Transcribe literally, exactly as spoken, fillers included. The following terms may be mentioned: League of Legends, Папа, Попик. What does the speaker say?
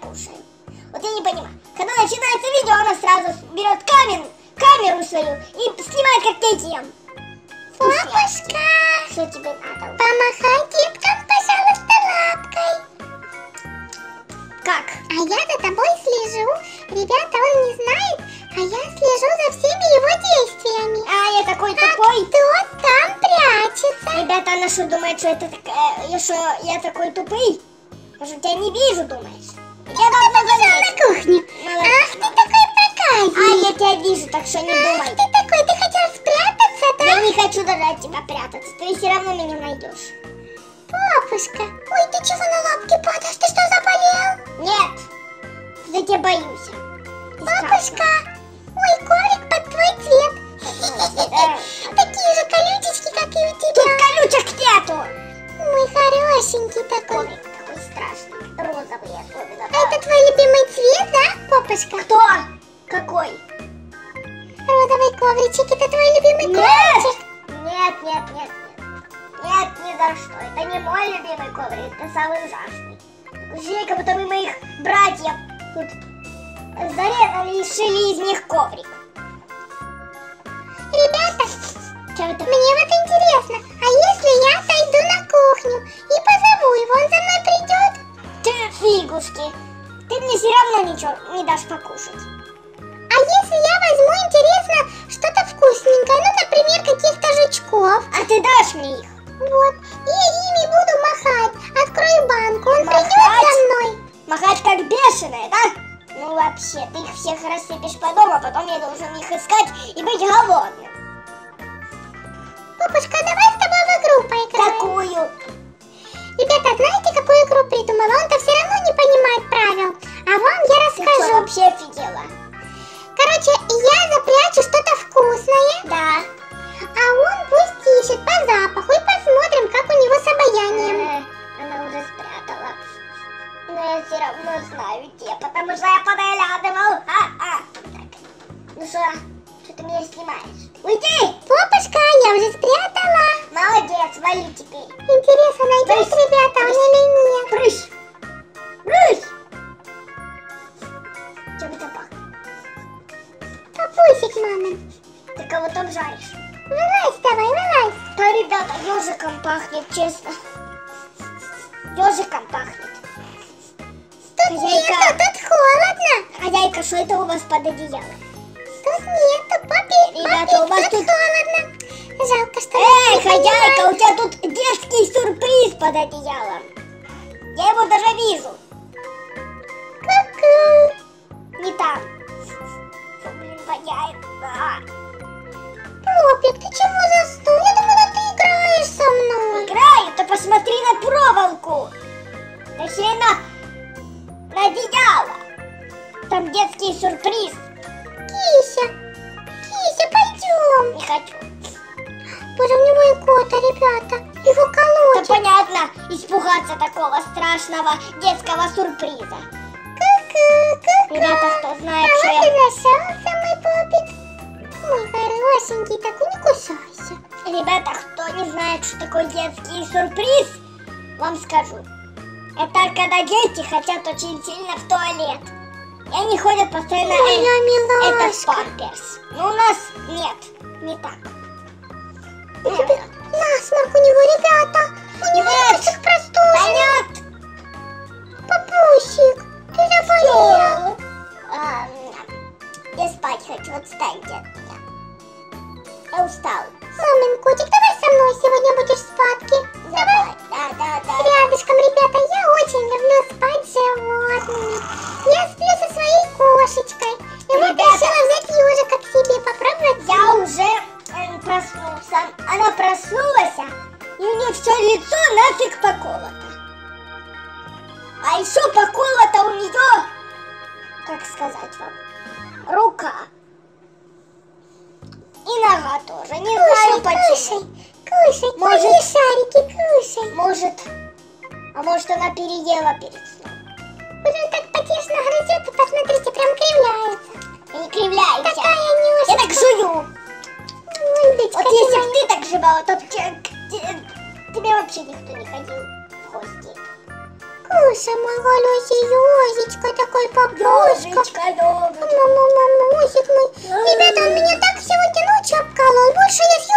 кушаем. Вот я не понимаю. Когда начинается видео, она сразу берет камеру, камеру свою и снимает, как детям. Папушка, что тебе надо? Помахай деткам, пожалуйста, лапкой. Как? А я за тобой слежу. Ребята, он не знает, а я слежу за всеми его действиями. А я такой тупой. А кто там прячется? Ребята, она что думает, что это э, что я такой тупый? Может, я не вижу, думаешь? Я давно побежал на кухню. Молодец. Ах, ты такой проказник. А я тебя вижу, так что не Ах, думай. Ах, ты такой, ты хотел спрятаться, да? Я не хочу даже от тебя прятаться, ты все равно меня найдешь. Папушка, ой, ты чего на лапке падаешь? Ты что, заболел? Нет, я тебя боюсь. Ты Папушка, страшно. Ой, коврик под твой цвет. Такие же колючечки, как и у тебя. Тут колючек нету. Мой хорошенький такой. Коврик такой страшный. Розовый, особенно. А это твой любимый цвет, да, папочка? Кто? Какой? Розовый ковричек, это твой любимый нет! ковричек? Нет, нет, нет, нет. Нет, ни за что. Это не мой любимый коврик, это самый ужасный. Жаль, как будто мы моих братьев тут зарезали и сшили из них коврик. Ребята, это? мне вот интересно, а если я пойду на кухню и позову его, он за мной придет? Фигушки, ты мне все равно ничего не дашь покушать. А если я возьму, интересно, что-то вкусненькое, ну, например, каких-то жучков. А ты дашь мне их? Вот, и я ими буду махать, открою банку, он махать? придет за мной. Махать как бешеная, да? Ну вообще, ты их всех рассыпешь по дому, а потом я должен их искать и быть голодным. Папушка, давай с тобой в игру поиграем. Какую? Ребята, знаете, какую игру придумала? Он-то все равно не понимает правил. А вам я расскажу. Ты вообще офигела. Короче, я запрячу что-то вкусное. Да. А он пусть ищет по запаху и посмотрим, как у него с обаянием. Э, она уже спрятала. Но я все равно знаю где, потому что я подглядывал. А, а. Так. Ну что, что ты меня снимаешь? Уйди! Папушка, я уже спрятала. Молодец, вали теперь. Интересно, найдешь, ребята, он или нет? Прыщ! Прыщ! Чего ты пах? Папусик, мама. Ты кого там жаришь? Вылазь давай, вылазь. Да, ребята, ежиком пахнет, честно. Ежиком пахнет. Тут Хозяйка... нету, тут холодно. Хозяйка, что это у вас под одеялом? Тут нету, папик, ребята, папик, у вас тут, тут холодно. Жалко, что Эй, я хозяйка, у тебя тут детский сюрприз под одеялом. Я его даже вижу. Ку-ку. Не там. Фу, блин, воняет. А. Попик, ты чего застыл? Я думала, ты играешь со мной. Играю? То посмотри на проволоку. Точнее, на, на одеяло. Там детский сюрприз. Кися, Кися, пойдем. Не хочу. Боже, у него икота, ребята, его колотит. Да понятно, испугаться такого страшного детского сюрприза. Ку-ку-ку-ку. Ребята, кто знает, а что вот я... А вот и нашелся мой попик. Мой хорошенький, такой не кусайся. Ребята, кто не знает, что такое детский сюрприз, вам скажу. Это когда дети хотят очень сильно в туалет. И они ходят постоянно... Ой, я милашка. Это памперс. Но у нас нет, не так. У тебя насморк у него, ребята. У него мальчик простужен. Папусик, ты заболел. А, я спать хочу, вот встаньте от меня. Я устал. Мамин котик, давай со мной сегодня будешь спать. Давай. Да, да, да. Рядышком, ребята, я очень люблю спать с животными. Я сплю со своей кошечкой. И ребята, вот решила взять ежика к себе, попробовать. Я уже... проснулся. Она проснулась, и у нее все лицо нафиг поколото. А еще поколото у нее, как сказать вам, рука. И нога тоже. Не кушай, знаю почему. Кушай, кушай, может, кушай шарики, кушай. Может, а может она переела перед сном. Вот он так потешно грызет, и посмотрите, прям кривляется. Я не кривляюсь. Такая нюшка. Я так жую. Быть, вот если бы ты так жевала, то тебе вообще никто не ходил в гости. О, самоволосый ёжечка такой поблёшка. Мама, мамусик мой. Ребята, он меня так сегодня ночью обколол. Больше я